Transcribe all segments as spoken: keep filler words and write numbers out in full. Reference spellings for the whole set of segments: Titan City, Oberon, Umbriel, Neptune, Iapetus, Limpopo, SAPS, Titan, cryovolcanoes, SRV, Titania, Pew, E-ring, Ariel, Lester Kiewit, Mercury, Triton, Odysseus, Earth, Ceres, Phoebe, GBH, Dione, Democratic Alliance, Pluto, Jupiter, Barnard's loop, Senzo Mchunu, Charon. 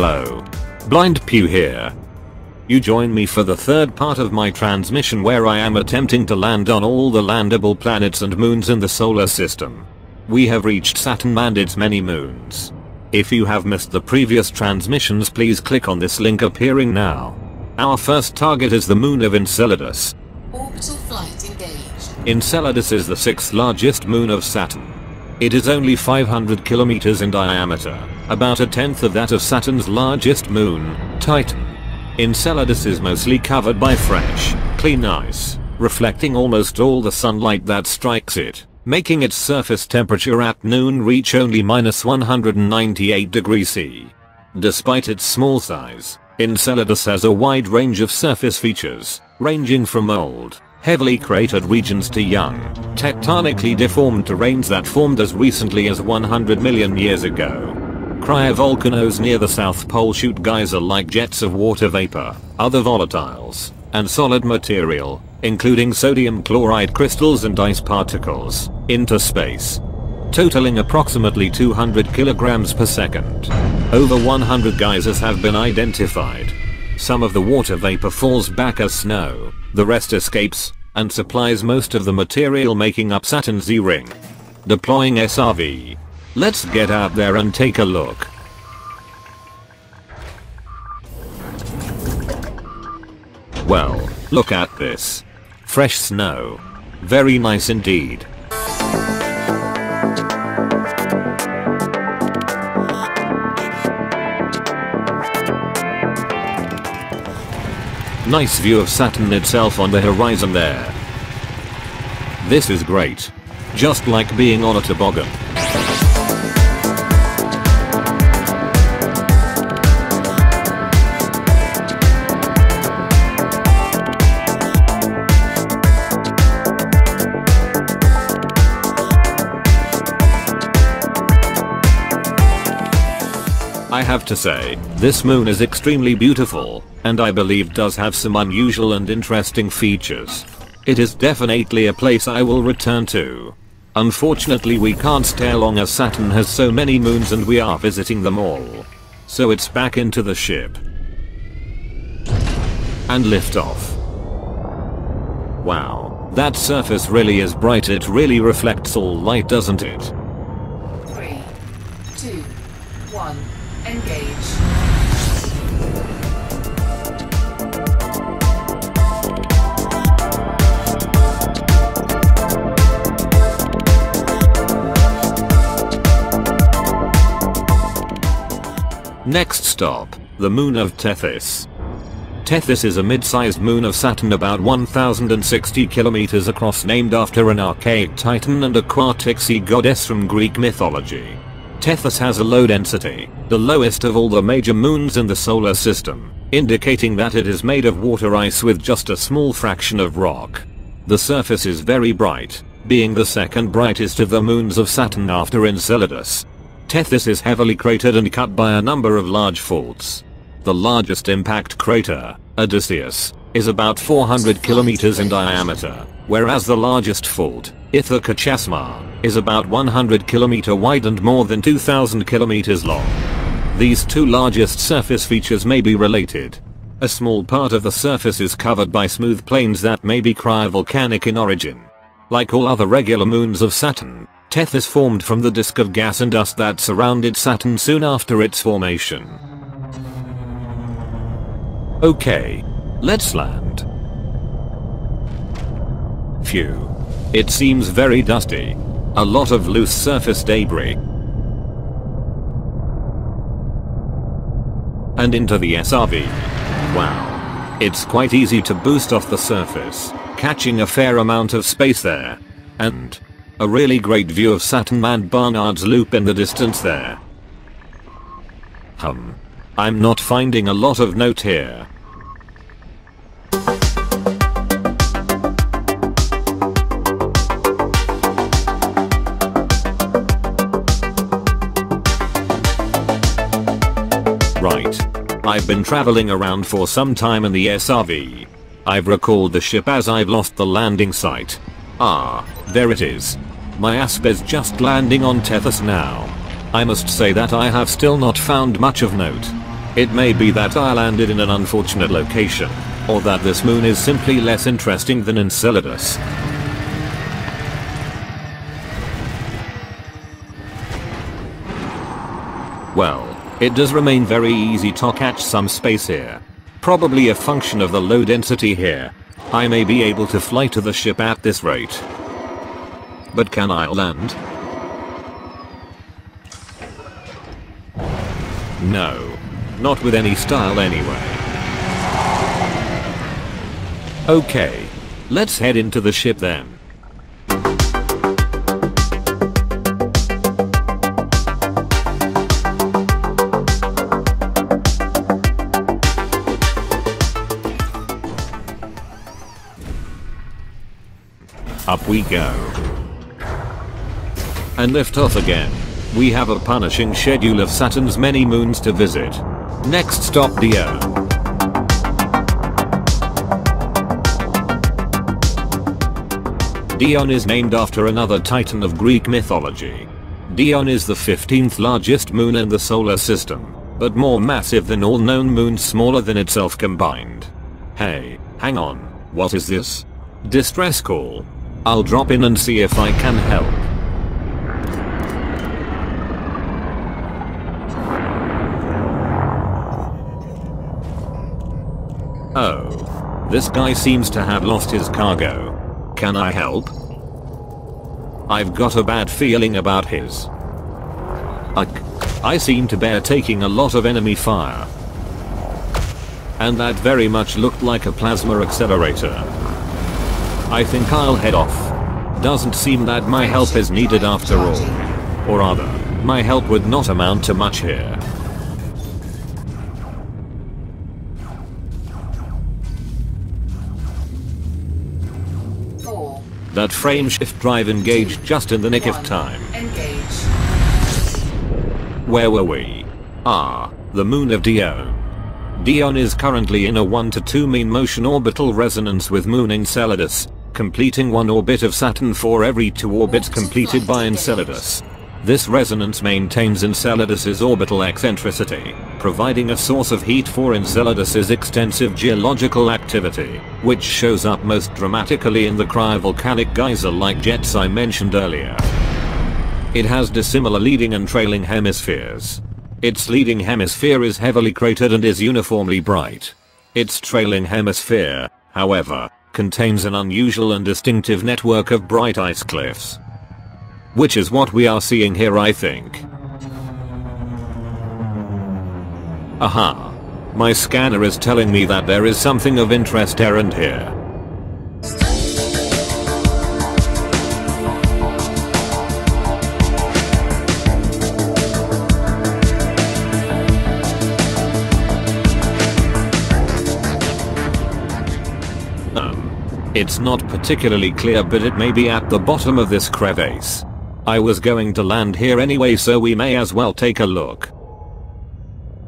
Hello. Blind Pew here. You join me for the third part of my transmission where I am attempting to land on all the landable planets and moons in the solar system. We have reached Saturn and its many moons. If you have missed the previous transmissions, please click on this link appearing now. Our first target is the moon of Enceladus. Orbital flight engaged. Enceladus is the sixth largest moon of Saturn. It is only five hundred kilometers in diameter, about a tenth of that of Saturn's largest moon, Titan. Enceladus is mostly covered by fresh, clean ice, reflecting almost all the sunlight that strikes it, making its surface temperature at noon reach only minus one hundred ninety-eight degrees Celsius. Despite its small size, Enceladus has a wide range of surface features, ranging from old, heavily cratered regions to young, tectonically deformed terrains that formed as recently as one hundred million years ago. Cryovolcanoes near the South Pole shoot geyser like jets of water vapor, other volatiles, and solid material, including sodium chloride crystals and ice particles, into space, totaling approximately two hundred kilograms per second. Over one hundred geysers have been identified. Some of the water vapor falls back as snow, the rest escapes, and supplies most of the material making up Saturn's E-ring. Deploying S R V. Let's get out there and take a look. Well, look at this. Fresh snow. Very nice indeed. Nice view of Saturn itself on the horizon there. This is great. Just like being on a toboggan. I have to say, this moon is extremely beautiful, and I believe does have some unusual and interesting features. It is definitely a place I will return to. Unfortunately, we can't stay long as Saturn has so many moons and we are visiting them all. So it's back into the ship. And lift off. Wow, that surface really is bright. It really reflects all light, doesn't it? Three, two, one. Engage. Next stop, the moon of Tethys. Tethys is a mid-sized moon of Saturn about one thousand sixty kilometers across, named after an archaic Titan and aquatic sea goddess from Greek mythology. Tethys has a low density, the lowest of all the major moons in the solar system, indicating that it is made of water ice with just a small fraction of rock. The surface is very bright, being the second brightest of the moons of Saturn after Enceladus. Tethys is heavily cratered and cut by a number of large faults. The largest impact crater, Odysseus, is about four hundred kilometers in diameter, whereas the largest fault, Ithaca Chasma, is about one hundred kilometers wide and more than two thousand kilometers long. These two largest surface features may be related. A small part of the surface is covered by smooth plains that may be cryovolcanic in origin. Like all other regular moons of Saturn, Tethys formed from the disk of gas and dust that surrounded Saturn soon after its formation. Okay, let's land. Phew. It seems very dusty. A lot of loose surface debris. And into the S R V. Wow. It's quite easy to boost off the surface, catching a fair amount of space there. And a really great view of Saturn and Barnard's loop in the distance there. Hum. I'm not finding a lot of note here. Right. I've been traveling around for some time in the S R V. I've recalled the ship as I've lost the landing site. Ah, there it is. My Asp is just landing on Tethys now. I must say that I have still not found much of note. It may be that I landed in an unfortunate location, or that this moon is simply less interesting than Enceladus. Well, it does remain very easy to catch some space here. Probably a function of the low density here. I may be able to fly to the ship at this rate. But can I land? No. Not with any style anyway. Okay. Let's head into the ship then. Up we go. And lift off again. We have a punishing schedule of Saturn's many moons to visit. Next stop, Dione. Dione is named after another Titan of Greek mythology. Dione is the fifteenth largest moon in the solar system, but more massive than all known moons smaller than itself combined. Hey, hang on, what is this? Distress call. I'll drop in and see if I can help. Oh. This guy seems to have lost his cargo. Can I help? I've got a bad feeling about his. Ugh. I seem to bear taking a lot of enemy fire. And that very much looked like a plasma accelerator. I think I'll head off. Doesn't seem that my help is needed after all. Or rather, my help would not amount to much here. Four. That frame shift drive engaged just in the nick of time. Engage. Where were we? Ah, the moon of Dione. Dione is currently in a one to two mean motion orbital resonance with moon Enceladus, completing one orbit of Saturn for every two orbits completed by Enceladus. This resonance maintains Enceladus's orbital eccentricity, providing a source of heat for Enceladus's extensive geological activity, which shows up most dramatically in the cryovolcanic geyser-like jets I mentioned earlier. It has dissimilar leading and trailing hemispheres. Its leading hemisphere is heavily cratered and is uniformly bright. Its trailing hemisphere, however, contains an unusual and distinctive network of bright ice cliffs. Which is what we are seeing here, I think. Aha! My scanner is telling me that there is something of interest errand here. It's not particularly clear, but it may be at the bottom of this crevasse. I was going to land here anyway, so we may as well take a look.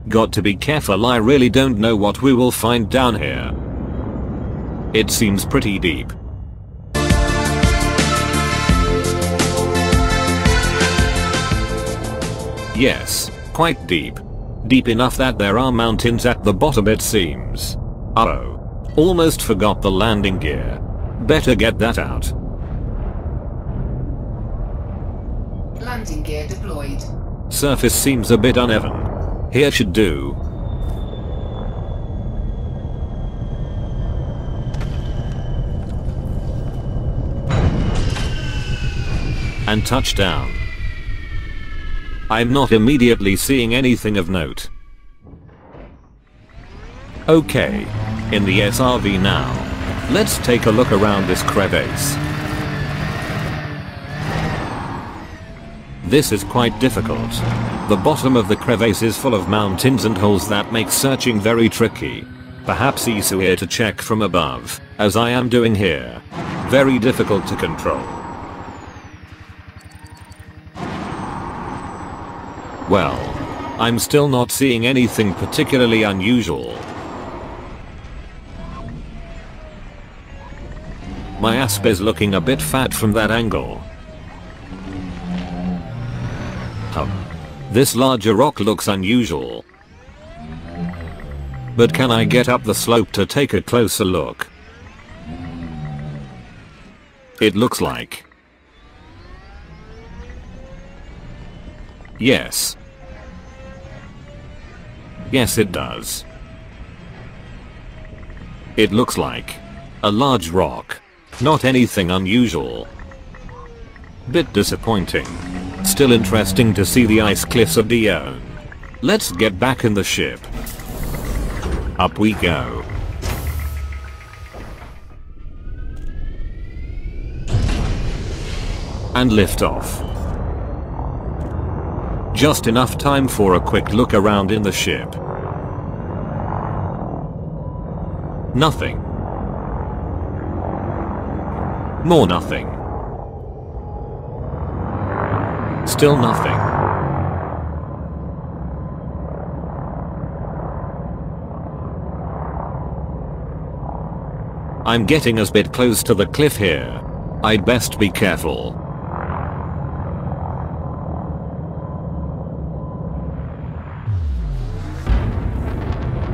Got to be careful, I really don't know what we will find down here. It seems pretty deep. Yes, quite deep. Deep enough that there are mountains at the bottom, it seems. Uh-oh. Almost forgot the landing gear. Better get that out. Landing gear deployed. Surface seems a bit uneven. Here should do. And touchdown. I'm not immediately seeing anything of note. Okay. In the S R V now. Let's take a look around this crevasse. This is quite difficult. The bottom of the crevasse is full of mountains and holes that make searching very tricky. Perhaps easier to check from above, as I am doing here. Very difficult to control. Well, I'm still not seeing anything particularly unusual. My Asp is looking a bit fat from that angle. Hum. This larger rock looks unusual. but can I get up the slope to take a closer look? It looks like. Yes. Yes, it does. It looks like a large rock. Not anything unusual. Bit disappointing. Still interesting to see the ice cliffs of Dione. Let's get back in the ship. Up we go. And lift off. Just enough time for a quick look around in the ship. Nothing. More nothing. Still nothing. I'm getting a bit close to the cliff here. I'd best be careful.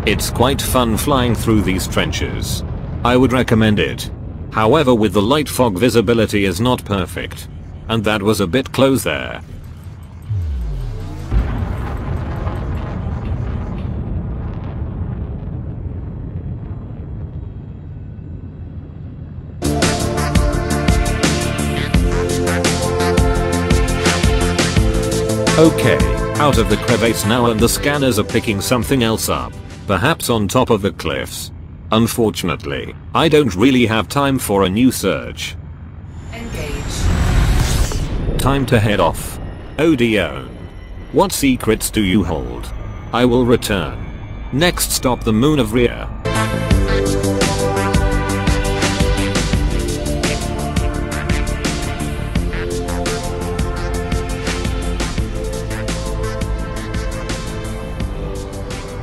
It's quite fun flying through these trenches. I would recommend it. However, with the light fog, visibility is not perfect. And that was a bit close there. Okay, out of the crevasse now, and the scanners are picking something else up. Perhaps on top of the cliffs. Unfortunately, I don't really have time for a new search. Engage. Time to head off. Oh, Dione. What secrets do you hold? I will return. Next stop, the moon of Rhea.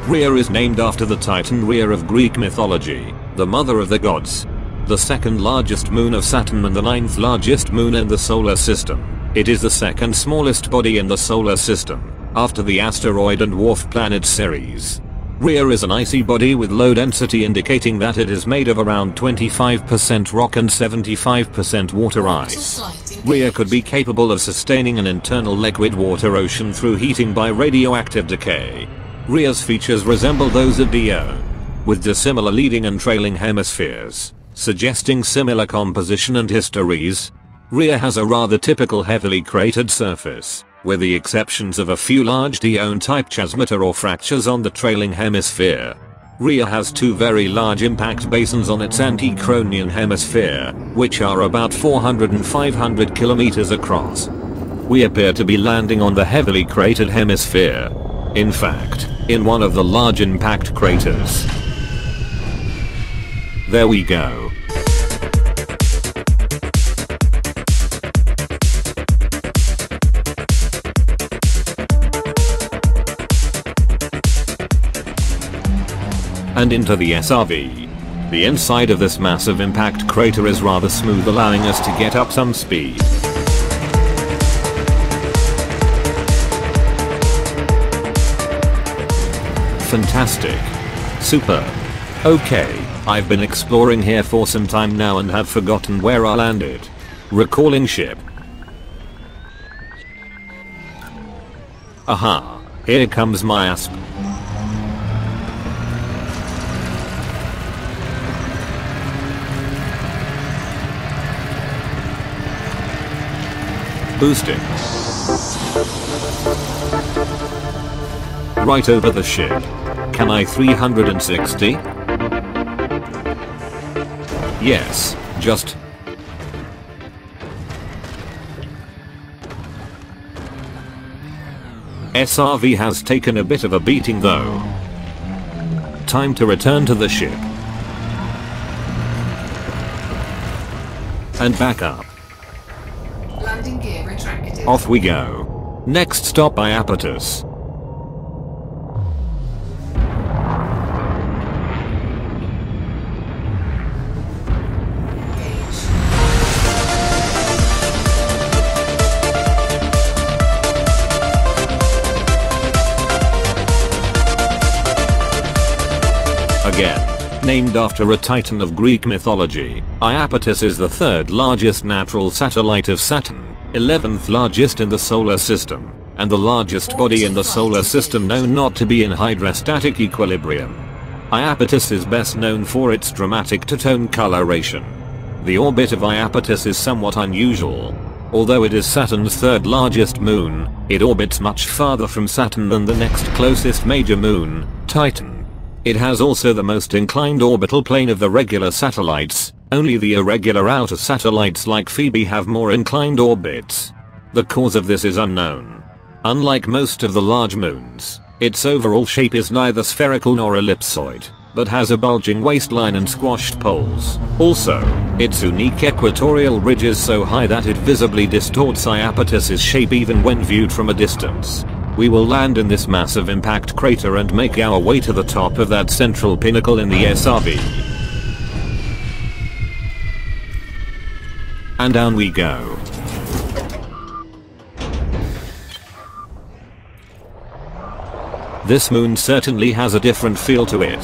Rhea is named after the Titan Rhea of Greek mythology, the mother of the gods. The second largest moon of Saturn and the ninth largest moon in the solar system. It is the second smallest body in the solar system, after the asteroid and dwarf planet Ceres. Rhea is an icy body with low density, indicating that it is made of around twenty-five percent rock and seventy-five percent water ice. Rhea could be capable of sustaining an internal liquid water ocean through heating by radioactive decay. Rhea's features resemble those of Dione, with dissimilar leading and trailing hemispheres, suggesting similar composition and histories. Rhea has a rather typical heavily cratered surface, with the exceptions of a few large Dione-type chasmata or fractures on the trailing hemisphere. Rhea has two very large impact basins on its anti-Cronian hemisphere, which are about four hundred and five hundred kilometers across. We appear to be landing on the heavily cratered hemisphere. In fact, in one of the large impact craters. There we go. And into the S R V. The inside of this massive impact crater is rather smooth, allowing us to get up some speed. Fantastic. Super. Okay, I've been exploring here for some time now and have forgotten where I landed. Recalling ship. Aha, here comes my Asp. Boosting. Right over the ship. Can I three sixty? Yes, just. S R V has taken a bit of a beating though. Time to return to the ship. And back up. Landing gear retracted. Off we go. Next stop, Iapetus. named after a Titan of Greek mythology. Iapetus is the third largest natural satellite of Saturn, eleventh largest in the solar system, and the largest body in the solar system known not to be in hydrostatic equilibrium. Iapetus is best known for its dramatic two-tone coloration. The orbit of Iapetus is somewhat unusual. Although it is Saturn's third largest moon, it orbits much farther from Saturn than the next closest major moon, Titan. It has also the most inclined orbital plane of the regular satellites. Only the irregular outer satellites like Phoebe have more inclined orbits. The cause of this is unknown. Unlike most of the large moons, its overall shape is neither spherical nor ellipsoid, but has a bulging waistline and squashed poles. Also, its unique equatorial ridge is so high that it visibly distorts Iapetus's shape even when viewed from a distance. We will land in this massive impact crater and make our way to the top of that central pinnacle in the S R V. And down we go. This moon certainly has a different feel to it.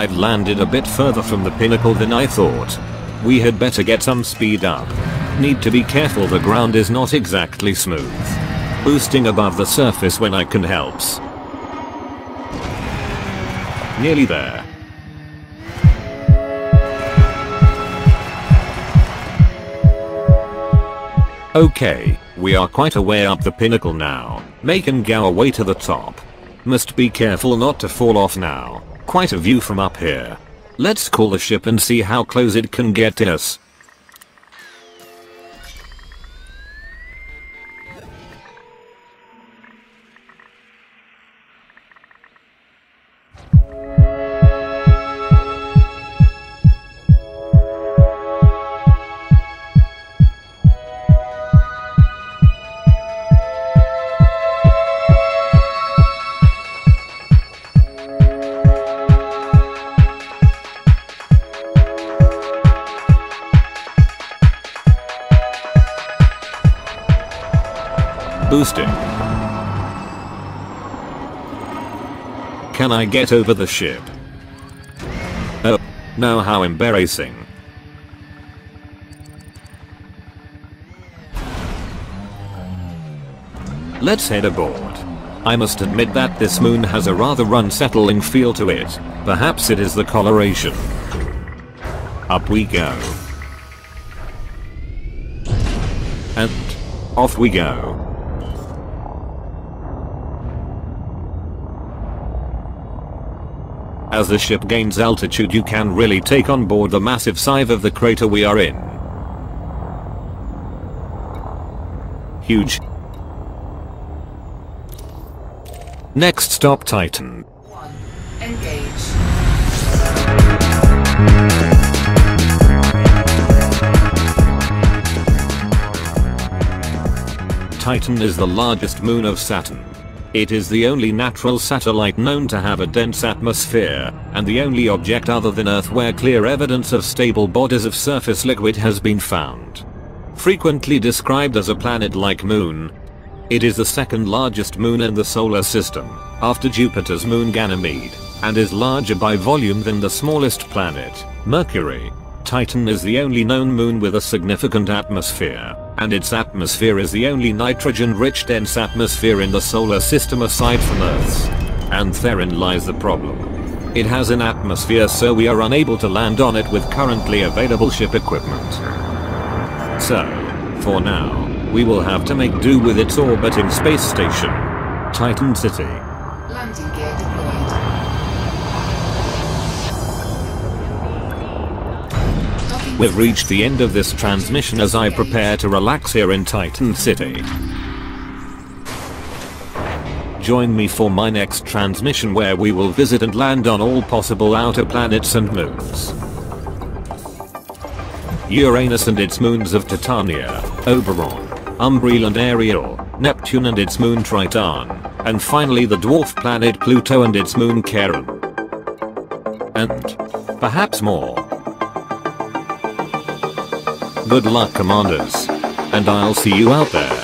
I've landed a bit further from the pinnacle than I thought. We had better get some speed up. Need to be careful, the ground is not exactly smooth. Boosting above the surface when I can helps. Nearly there. Okay, we are quite a way up the pinnacle now, making our way to the top. Must be careful not to fall off now. Quite a view from up here. Let's call the ship and see how close it can get to us. Boosting. Can I get over the ship? Oh, no, how embarrassing. Let's head aboard. I must admit that this moon has a rather unsettling feel to it. Perhaps it is the coloration. Up we go. And off we go. As the ship gains altitude, you can really take on board the massive size of the crater we are in. Huge. Next stop, Titan. One. Engage. Titan is the largest moon of Saturn. It is the only natural satellite known to have a dense atmosphere, and the only object other than Earth where clear evidence of stable bodies of surface liquid has been found. Frequently described as a planet-like moon, it is the second largest moon in the solar system, after Jupiter's moon Ganymede, and is larger by volume than the smallest planet, Mercury. Titan is the only known moon with a significant atmosphere, and its atmosphere is the only nitrogen-rich dense atmosphere in the solar system aside from Earth's. And therein lies the problem. It has an atmosphere, so we are unable to land on it with currently available ship equipment. So, for now, we will have to make do with its orbiting space station, Titan City. Landing gear deployed. We've reached the end of this transmission as I prepare to relax here in Titan City. Join me for my next transmission where we will visit and land on all possible outer planets and moons. Uranus and its moons of Titania, Oberon, Umbriel and Ariel, Neptune and its moon Triton, and finally the dwarf planet Pluto and its moon Charon. And perhaps more. Good luck, commanders, and I'll see you out there.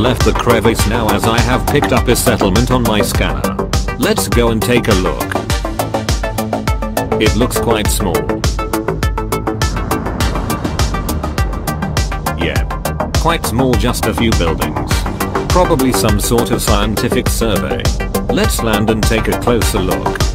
left the crevice now as I have picked up a settlement on my scanner. Let's go and take a look. It looks quite small. Yep. Quite small, just a few buildings. Probably some sort of scientific survey. Let's land and take a closer look.